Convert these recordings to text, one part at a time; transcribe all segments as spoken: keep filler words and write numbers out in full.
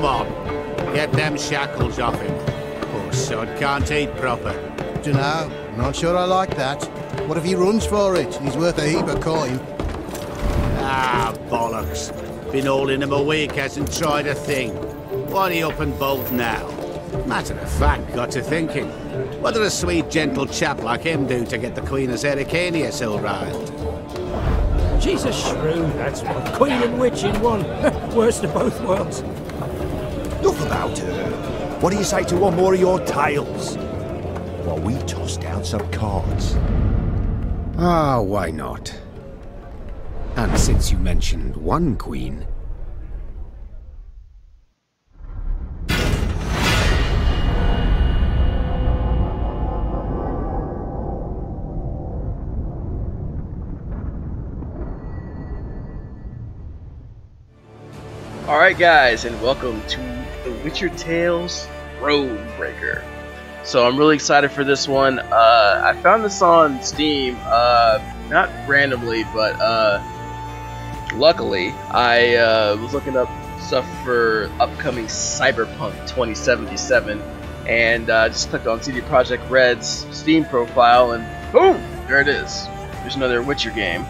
Come on. Get them shackles off him. Poor son can't eat proper. Dunno. Not sure I like that. What if he runs for it? He's worth a heap of coin. Ah, bollocks. Been all in him a week, hasn't tried a thing. Why'd he up and bolt now? Matter of fact, got to thinking. What'd a sweet, gentle chap like him do to get the Queen of Zericania so riled? She's a shrew, that's what. Queen and witch in one. Worst of both worlds. Look about her. What do you say to one more of your tales? While we toss down some cards. Ah, why not? And since you mentioned one queen... Alright guys, and welcome to The Witcher Tales Thronebreaker. So I'm really excited for this one. Uh, I found this on Steam, uh, not randomly, but uh, luckily I uh, was looking up stuff for upcoming Cyberpunk twenty seventy-seven, and uh, just clicked on C D Projekt Red's Steam profile, and boom! There it is. There's another Witcher game.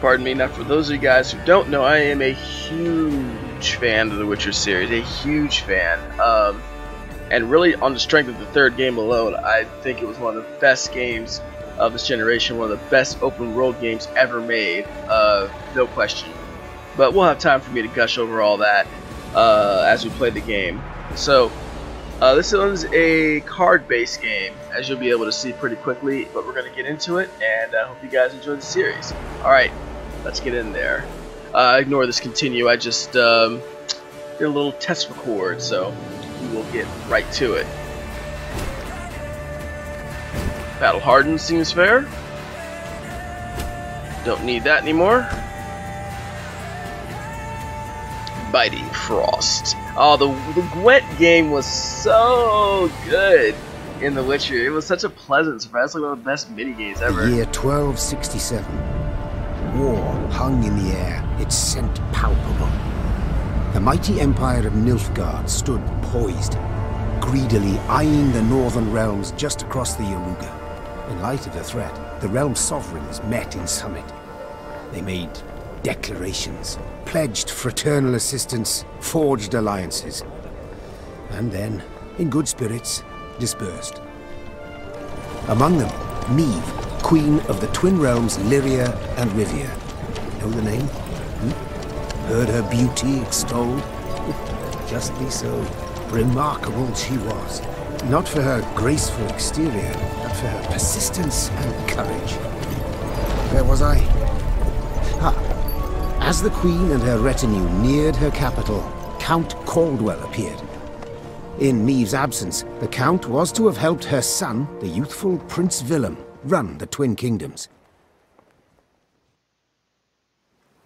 Pardon me. Now, for those of you guys who don't know, I am a huge fan of the Witcher series, a huge fan, um, and really on the strength of the third game alone, I think it was one of the best games of this generation, one of the best open world games ever made, uh, no question. But we'll have time for me to gush over all that uh, as we play the game. So uh, this one's a card-based game, as you'll be able to see pretty quickly, but we're going to get into it, and I uh, hope you guys enjoy the series. Alright. Let's get in there. Uh, ignore this continue, I just um, did a little test record, so we will get right to it. Battle hardened seems fair. Don't need that anymore. Biting Frost. Oh, the, the Gwent game was so good in The Witcher. It was such a pleasant surprise, like one of the best minigames ever. The year twelve sixty-seven. War hung in the air, its scent palpable. The mighty empire of Nilfgaard stood poised, greedily eyeing the northern realms just across the Yoruga. In light of the threat, the realm's sovereigns met in summit. They made declarations, pledged fraternal assistance, forged alliances, and then, in good spirits, dispersed. Among them, Meve, Queen of the Twin Realms, Lyria and Rivia. Know the name? Hmm? Heard her beauty extolled? Justly so. Remarkable she was. Not for her graceful exterior, but for her persistence and courage. Where was I? Ah. As the Queen and her retinue neared her capital, Count Caldwell appeared. In Meve's absence, the Count was to have helped her son, the youthful Prince Willem, run the Twin Kingdoms.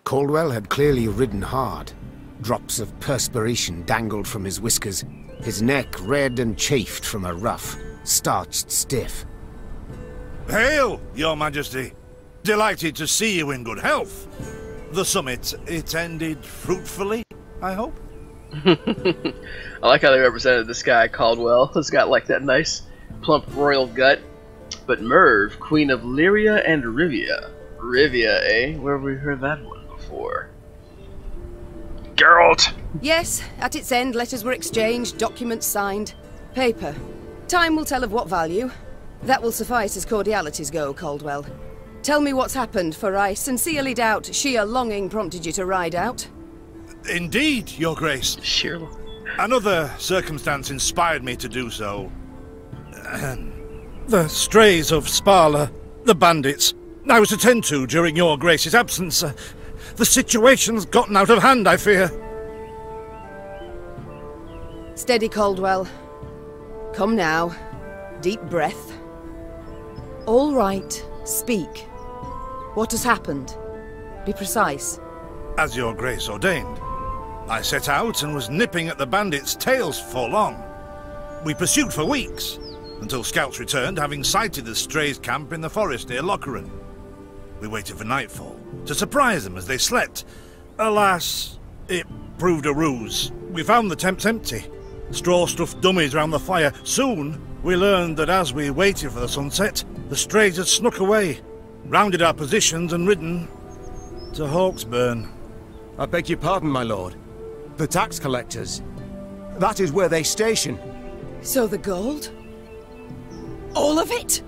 Caldwell had clearly ridden hard. Drops of perspiration dangled from his whiskers, his neck red and chafed from a rough, starched stiff. Hail, Your Majesty! Delighted to see you in good health. The summit, it ended fruitfully, I hope? I like how they represented this guy, Caldwell. He's got like that nice, plump royal gut. But Meve, Queen of Lyria and Rivia. Rivia, eh? Where have we heard that one before? Geralt! Yes, at its end, letters were exchanged, documents signed. Paper. Time will tell of what value. That will suffice as cordialities go, Caldwell. Tell me what's happened, for I sincerely doubt sheer longing prompted you to ride out. Indeed, Your Grace. Sure. Another circumstance inspired me to do so. Ahem. The strays of Spala, the bandits, I was to tend to during Your Grace's absence. Uh, the situation's gotten out of hand, I fear. Steady, Caldwell. Come now. Deep breath. All right, speak. What has happened? Be precise. As Your Grace ordained, I set out and was nipping at the bandits' tails for long. We pursued for weeks, until scouts returned, having sighted the strays' camp in the forest near Lochoran. We waited for nightfall to surprise them as they slept. Alas, it proved a ruse. We found the tents empty. Straw stuffed dummies round the fire. Soon, we learned that as we waited for the sunset, the strays had snuck away, rounded our positions and ridden to Hawksburn. I beg your pardon, my lord. The tax collectors. That is where they station. So the gold? All of it?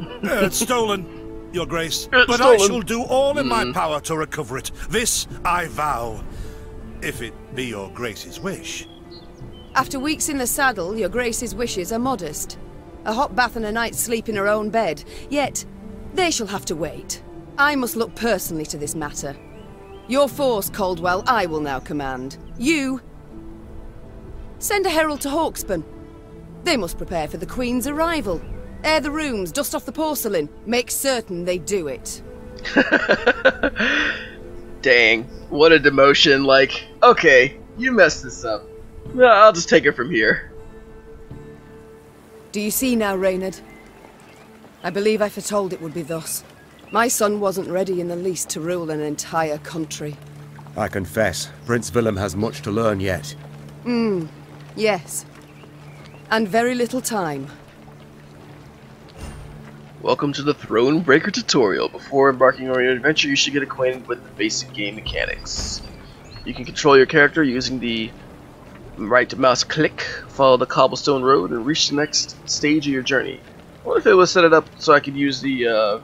Uh, it's stolen, Your Grace. It's but stolen. I shall do all in mm. my power to recover it. This I vow, if it be Your Grace's wish. After weeks in the saddle, Your Grace's wishes are modest. A hot bath and a night's sleep in her own bed. Yet, they shall have to wait. I must look personally to this matter. Your force, Caldwell, I will now command. You, send a herald to Hawksburn. They must prepare for the Queen's arrival. Air the rooms, dust off the porcelain. Make certain they do it. Dang, what a demotion. Like, okay, you messed this up. Well, I'll just take it from here. Do you see now, Reynard? I believe I foretold it would be thus. My son wasn't ready in the least to rule an entire country. I confess, Prince Willem has much to learn yet. Hmm, yes. And very little time. Welcome to the Thronebreaker tutorial. Before embarking on your adventure, you should get acquainted with the basic game mechanics. You can control your character using the right mouse click, follow the cobblestone road, and reach the next stage of your journey. What if it was set it up so I could use the uh,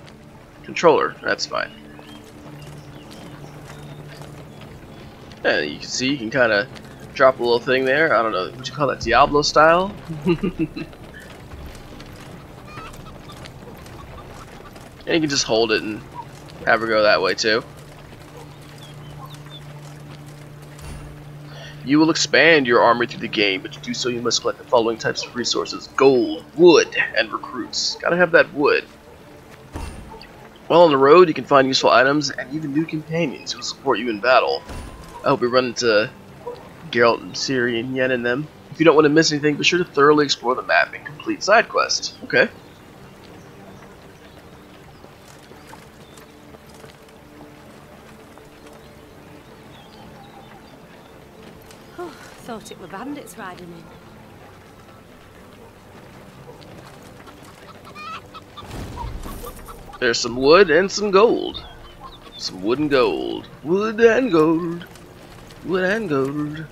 controller? That's fine. Yeah, you can see you can kind of drop a little thing there. I don't know, what you call that, Diablo style? And you can just hold it and have her go that way too. You will expand your armory through the game, but to do so you must collect the following types of resources: gold, wood, and recruits. Gotta have that wood. While on the road, you can find useful items and even new companions who will support you in battle. I hope we run into Geralt and Ciri and Yen and them. If you don't want to miss anything, be sure to thoroughly explore the map and complete side quests. Okay. Thought it were bandits riding in. There's some wood and some gold. Some wood and gold. Wood and gold. Wood and gold.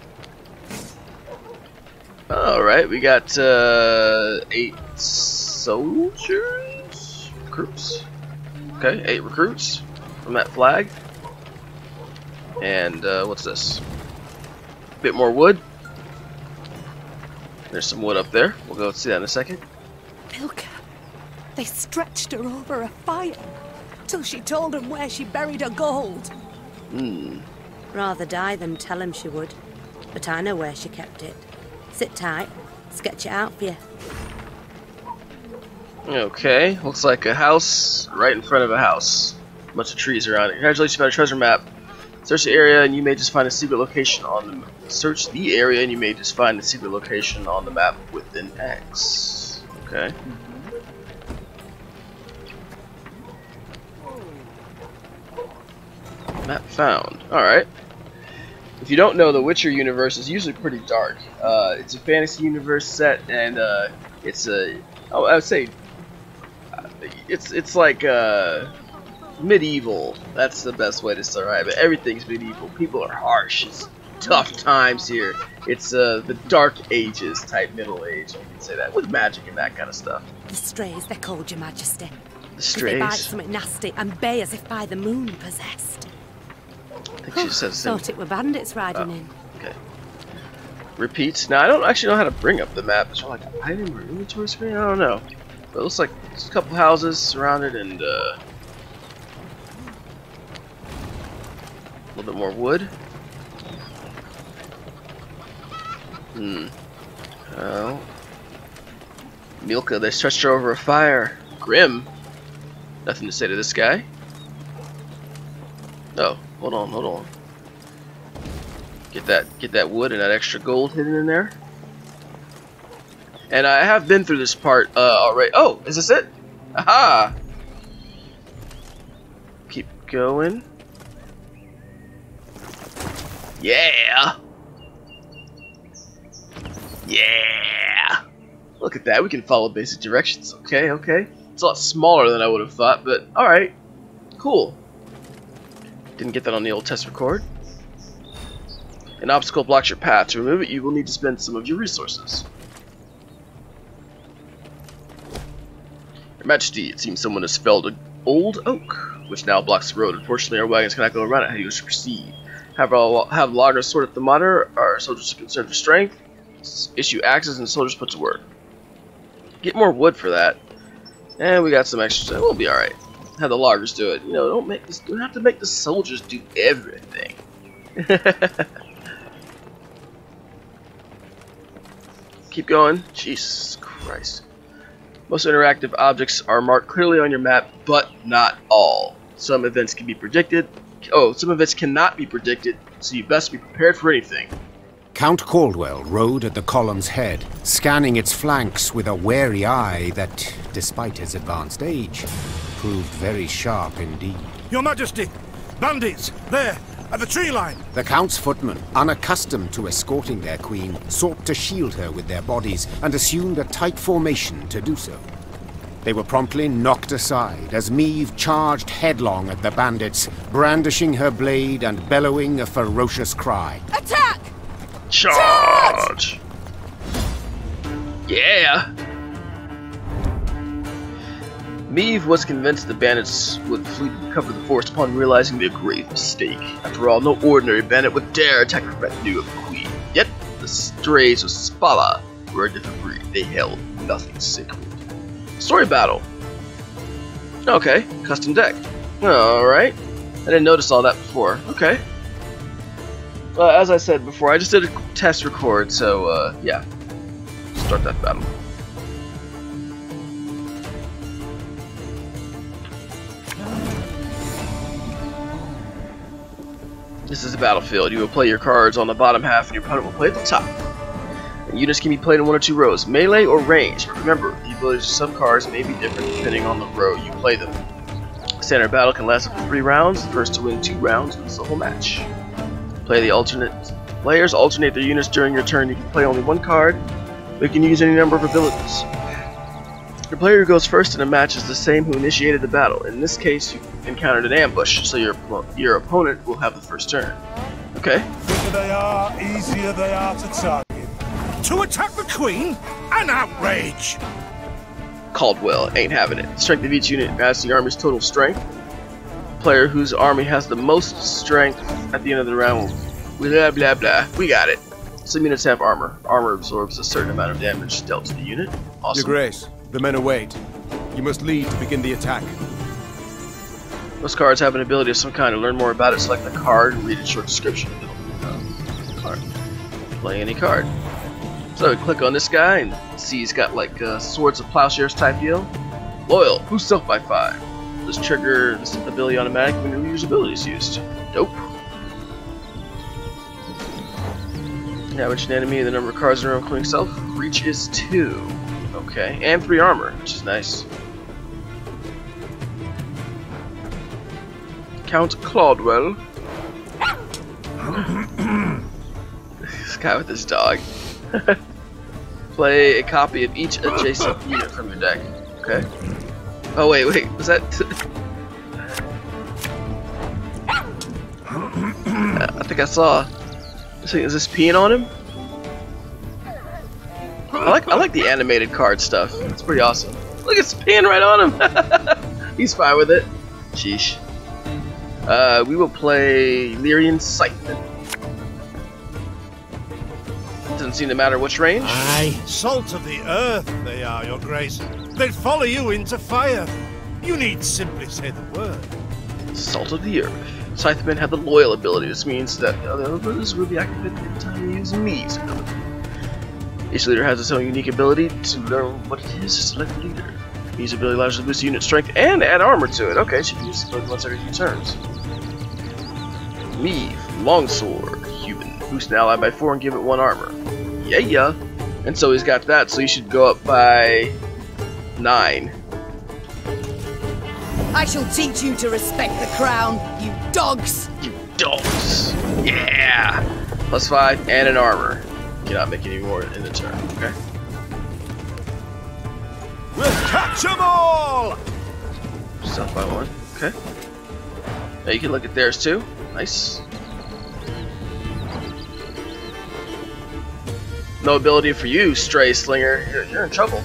Alright, we got uh, eight soldiers? Recruits? Okay, eight recruits from that flag. And uh, what's this? Bit more wood. There's some wood up there. We'll go see that in a second. Milka, they stretched her over a fire till she told them where she buried her gold. Hmm. Rather die than tell him she would. But I know where she kept it. Sit tight. Sketch it out for you. Okay. Looks like a house right in front of a house. A bunch of trees around it. Congratulations on a treasure map. Search the area and you may just find a secret location on the map. Search the area and you may just find a secret location on the map with an X. Okay. Map found. Alright. If you don't know, the Witcher universe is usually pretty dark. Uh, it's a fantasy universe set, and uh, it's a... Oh, I would say... It's, it's like... Uh, medieval. That's the best way to survive it. Everything's medieval. People are harsh. It's tough times here. It's uh, the Dark Ages type middle age. You can say that with magic and that kind of stuff. The strays, they're called, Your Majesty. The strays. They bite something nasty and bay as if by the moon possessed. I think she says. Thought it were bandits riding oh, in. Okay. Repeats. Now I don't actually know how to bring up the map. It's like item or inventory screen. I don't know. But it looks like just a couple houses surrounded and. Uh, A little bit more wood. Hmm. Oh. Milka, they stretched her over a fire. Grim. Nothing to say to this guy. Oh, hold on, hold on. Get that, get that wood and that extra gold hidden in there. And I have been through this part uh, already. Oh, is this it? Aha! Keep going. Yeah! Yeah! Look at that, we can follow basic directions. Okay, okay. It's a lot smaller than I would have thought, but alright. Cool. Didn't get that on the old test record. An obstacle blocks your path. To remove it, you will need to spend some of your resources. Your Majesty, it seems someone has felled an old oak, which now blocks the road. Unfortunately, our wagons cannot go around it. How do you wish to proceed? Have, our, have loggers sort at the monitor. Our soldiers are concerned for strength. Issue axes and soldiers put to work. Get more wood for that. And we got some extra. We'll be alright. Have the loggers do it. You know, don't make this. Don't have to make the soldiers do everything. Keep going. Jesus Christ. Most interactive objects are marked clearly on your map, but not all. Some events can be predicted. Oh, some events cannot be predicted, so you best be prepared for anything. Count Caldwell rode at the column's head, scanning its flanks with a wary eye that, despite his advanced age, proved very sharp indeed. Your Majesty! Bandits! There! At the tree line! The Count's footmen, unaccustomed to escorting their queen, sought to shield her with their bodies and assumed a tight formation to do so. They were promptly knocked aside as Meve charged headlong at the bandits, brandishing her blade and bellowing a ferocious cry. Attack! Charge! Charge! Yeah! Meve was convinced the bandits would flee to cover the forest upon realizing their grave mistake. After all, no ordinary bandit would dare attack the retinue of the queen. Yet, the strays of Spala were a different breed. They held nothing sacred. Story battle. Okay, custom deck. Alright. I didn't notice all that before. Okay. Uh, as I said before, I just did a test record, so uh, yeah. Start that battle. This is the battlefield. You will play your cards on the bottom half and your opponent will play at the top. And units can be played in one or two rows, melee or range. Remember, the abilities of some cards may be different depending on the row you play them. Standard battle can last up to three rounds. The first to win two rounds wins the whole match. Play the alternate. Players alternate their units during your turn. You can play only one card, but you can use any number of abilities. The player who goes first in a match is the same who initiated the battle. In this case, you encountered an ambush, so your your opponent will have the first turn. Okay. Quicker they are, easier they are to target. To attack the queen, an outrage. Caldwell ain't having it. Strength of each unit adds the army's total strength. The player whose army has the most strength at the end of the round will blah blah blah. We got it. Some units have armor. Armor absorbs a certain amount of damage dealt to the unit. Awesome. Your Grace. The men await. You must lead to begin the attack. Most cards have an ability of some kind. To learn more about it, select the card and read a short description. Card. Play any card. So we click on this guy and see he's got like uh, Swords of Plowshares type deal. Loyal, boost self by five. This trigger, this ability automatic when your use ability is used. Dope. Now which an enemy, the number of cards in a row including self. Reach is two. Okay, and three armor, which is nice. Count Caldwell. This guy with his dog. Play a copy of each adjacent unit from your deck. Okay. Oh wait, wait, was that? uh, I think I saw. Is this peeing on him? I like I like the animated card stuff. It's pretty awesome. Look, it's peeing right on him. He's fine with it. Sheesh. Uh, we will play Lyrian Siphon. Doesn't seem to matter which range. Aye. Salt of the earth, they are, Your Grace. They'd follow you into fire. You need simply say the word. Salt of the earth. Scythemen have the loyal ability. This means that other abilities will be activated every time you use Me's ability. Each leader has its own unique ability. To learn what it is to select a leader. Me's ability allows you to boost unit strength and add armor to it. Okay, she can use it once every few turns. Meve, Longsword, human. Boost an ally by four and give it one armor. Yeah, yeah. And so he's got that, so he should go up by nine. I shall teach you to respect the crown, you dogs! You dogs! Yeah! Plus five and an armor. cannot make any more in the turn, okay? We'll catch them all! Stop by one, okay. Now you can look at theirs too. Nice. No ability for you, Stray Slinger. You're, you're in trouble.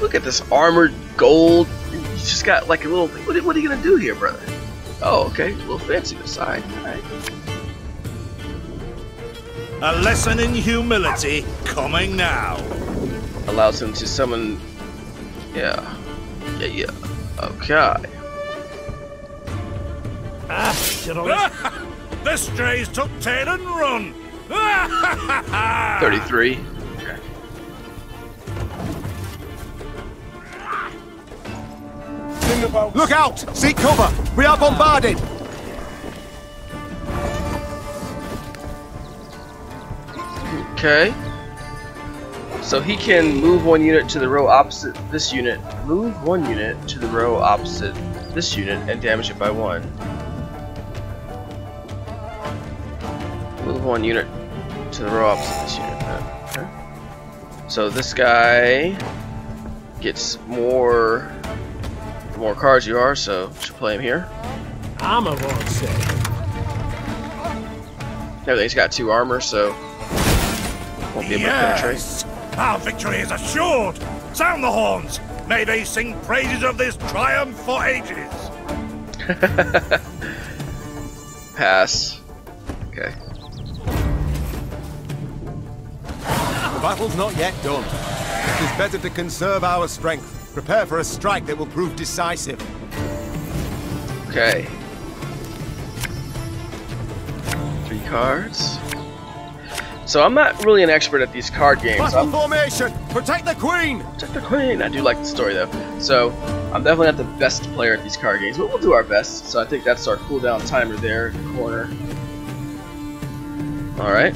Look at this armored gold. You just got like a little... What, what are you going to do here, brother? Oh, okay. A little fancy beside. All right. A lesson in humility coming now. Allows him to summon... Yeah. Yeah, yeah. Okay. Ah, the strays took tail and run. Thirty-three. Okay. Look out! Seek cover. We are bombarded. Okay. So he can move one unit to the row opposite this unit. Move one unit to the row opposite this unit and damage it by one. Move one unit to the row opposite this unit. Okay. So this guy gets more the more cards you are, so you should play him here. I'm a wrong set. Everything's got two armor, so won't be able yes. to penetrate. Our victory is assured! Sound the horns! May they sing praises of this triumph for ages! Pass. Okay. The battle's not yet done. It is better to conserve our strength. Prepare for a strike that will prove decisive. Okay. Three cards. So I'm not really an expert at these card games. Battle I'm... formation! Protect the queen! Protect the queen! I do like the story though. So I'm definitely not the best player at these card games, but we'll do our best. So I think that's our cooldown timer there in the corner. Alright.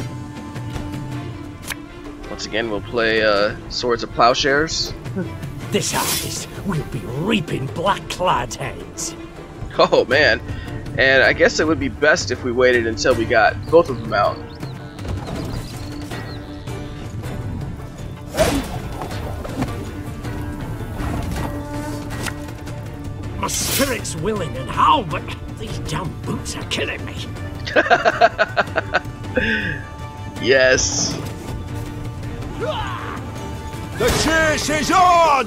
Once again, we'll play uh, Swords of Plowshares. This harvest will be reaping Black Clad's heads. Oh man, and I guess it would be best if we waited until we got both of them out. My spirit's willing and how, but these damn boots are killing me. Yes. The chase is on!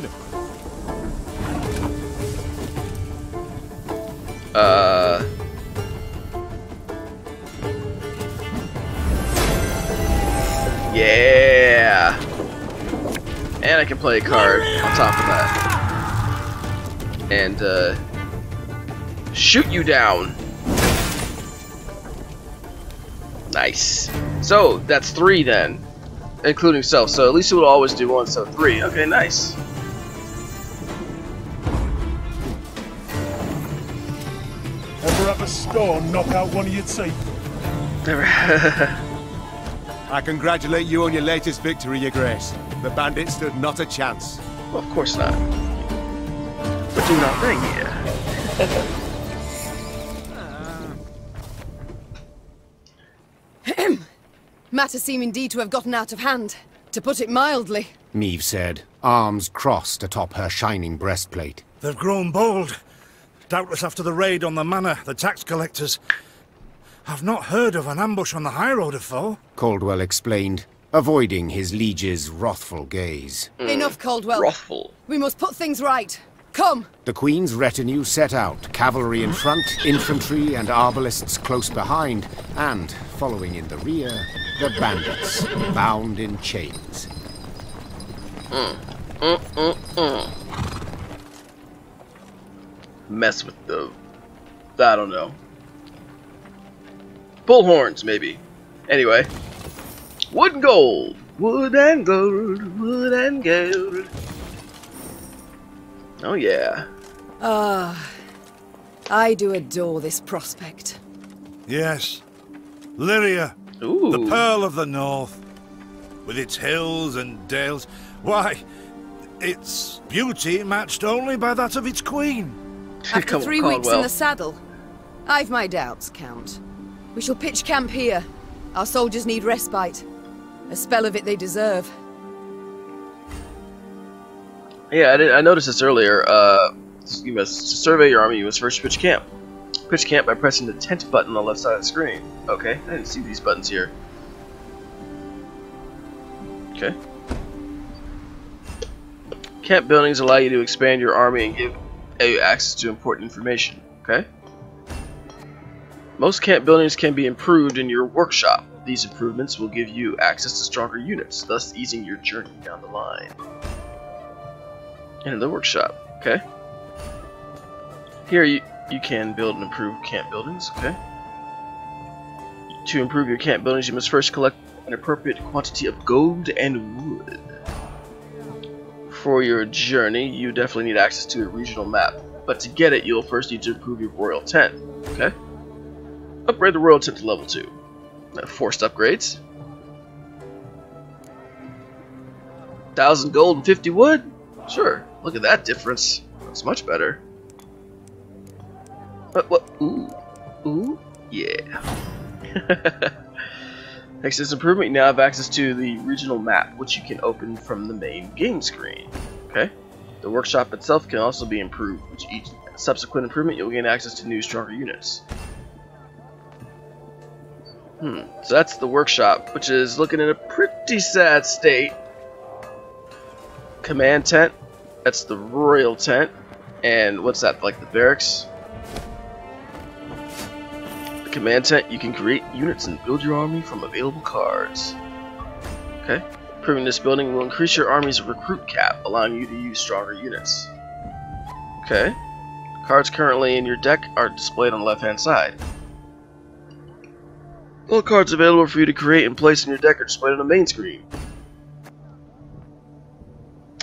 Uh... Yeah! And I can play a card on top of that. And, uh... shoot you down! Nice. So, that's three then. Including self, so at least it would always do one, so three. Okay, nice. Ever have a storm knock out one of your teeth? Never. I congratulate you on your latest victory, Your Grace. The bandits stood not a chance. Well, of course not. We're doing our thing here. Matters seem indeed to have gotten out of hand, to put it mildly, Meve said, arms crossed atop her shining breastplate. They've grown bold, doubtless after the raid on the manor, the tax collectors. I've not heard of an ambush on the high road afore, Caldwell explained, avoiding his liege's wrathful gaze. Mm. Enough, Caldwell. Wrathful. We must put things right. Come! The Queen's retinue set out, cavalry in front, infantry and arbalists close behind, and, following in the rear, the bandits, bound in chains. Mm, mm, mm, mm. Mess with the... I don't know. Bull horns, maybe. Anyway. Wood and gold! Wood and gold, wood and gold. Oh yeah. Ah, I do adore this prospect. Yes, Lyria, ooh, the pearl of the north, with its hills and dales. Why, its beauty matched only by that of its queen. After three weeks in the saddle, I've my doubts, Count. We shall pitch camp here. Our soldiers need respite. A spell of it they deserve. Yeah, I, did, I noticed this earlier. Uh, you must to survey your army. You must first pitch camp. Pitch camp by pressing the tent button on the left side of the screen. Okay, I didn't see these buttons here. Okay. Camp buildings allow you to expand your army and give you access to important information. Okay. Most camp buildings can be improved in your workshop. These improvements will give you access to stronger units, thus easing your journey down the line. And in the workshop, okay. Here you, you can build and improve camp buildings, okay. To improve your camp buildings, you must first collect an appropriate quantity of gold and wood. For your journey, you definitely need access to a regional map, but to get it, you'll first need to improve your royal tent, okay. Upgrade the royal tent to level two. Forced upgrades. Thousand gold and fifty wood? Sure. Look at that difference. That's much better. What? What? Ooh. Ooh? Yeah. Next to this improvement, you now have access to the regional map, which you can open from the main game screen. Okay? The workshop itself can also be improved, which each subsequent improvement you'll gain access to new, stronger units. Hmm, so that's the workshop, which is looking in a pretty sad state. Command tent, that's the royal tent, and what's that, like the barracks? The command tent, you can create units and build your army from available cards. Okay, improving this building will increase your army's recruit cap, allowing you to use stronger units. Okay, cards currently in your deck are displayed on the left-hand side. All cards available for you to create and place in your deck are displayed on the main screen.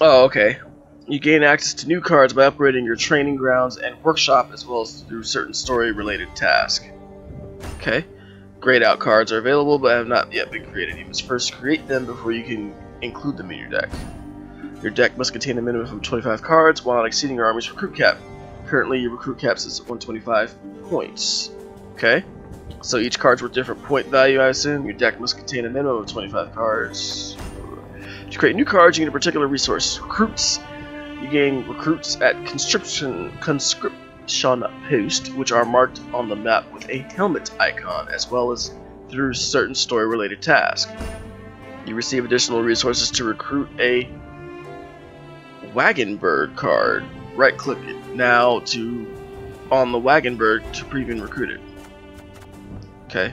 Oh, okay. You gain access to new cards by upgrading your training grounds and workshop, as well as through certain story-related tasks. Okay. Grayed out cards are available but have not yet been created. You must first create them before you can include them in your deck. Your deck must contain a minimum of twenty-five cards while not exceeding your army's recruit cap. Currently, your recruit cap is one hundred twenty-five points. Okay. So each card's worth different point value, I assume. Your deck must contain a minimum of twenty-five cards. To create new cards, you need a particular resource. Recruits. You gain recruits at conscription conscription post, which are marked on the map with a helmet icon, as well as through certain story-related tasks. You receive additional resources to recruit a wagon bird card. Right-click it now to on the wagon bird to preview recruited. Okay.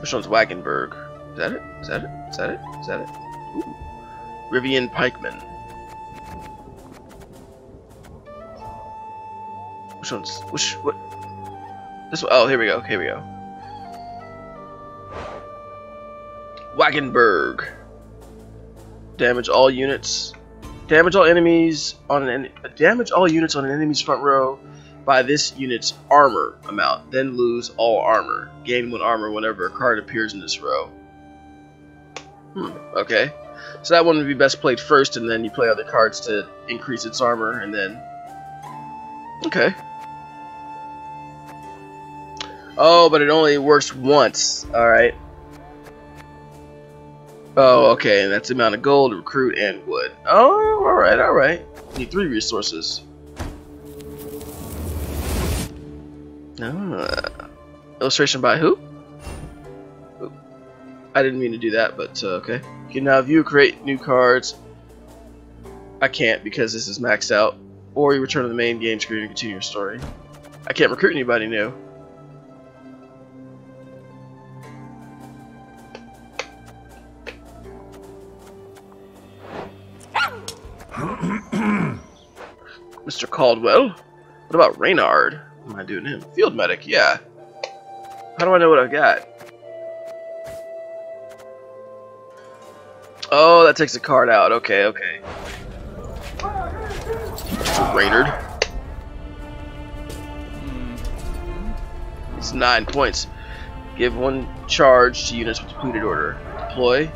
Which one's Wagenberg? Is that it? Is that it? Is that it? Is that it? Ooh. Rivian Pikeman. Which one's... Which... What? This one... Oh, here we go. Here we go. Wagenberg. Damage all units. Damage all enemies on an... Damage all units on an enemy's front row by this unit's armor amount, then lose all armor. Gain one armor whenever a card appears in this row. Hmm, okay. So that one would be best played first, and then you play other cards to increase its armor, and then... Okay. Oh, but it only works once. Alright. Oh, okay, and that's the amount of gold, recruit, and wood. Oh, alright, alright. Need three resources. Ah. Illustration by who? Oop. I didn't mean to do that, but uh, okay. You can now view, create new cards. I can't because this is maxed out. Or you return to the main game screen and continue your story. I can't recruit anybody new. Mister Caldwell? What about Reynard? What am I doing him? Field medic, yeah. How do I know what I've got? Oh, that takes a card out. Okay, okay. Raynard. It's nine points. Give one charge to units with depleted order. Deploy.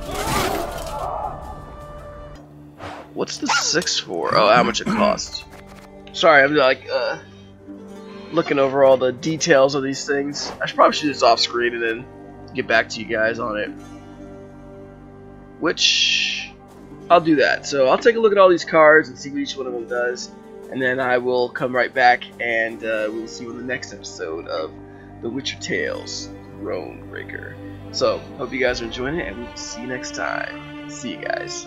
What's the six for? Oh, how much it costs. Sorry, I'm like, uh... looking over all the details of these things. I should probably shoot this off screen and then get back to you guys on it. Which, I'll do that. So I'll take a look at all these cards and see what each one of them does. And then I will come right back and uh, we'll see you in the next episode of The Witcher Tales, Thronebreaker. So, hope you guys are enjoying it, and we'll see you next time. See you guys.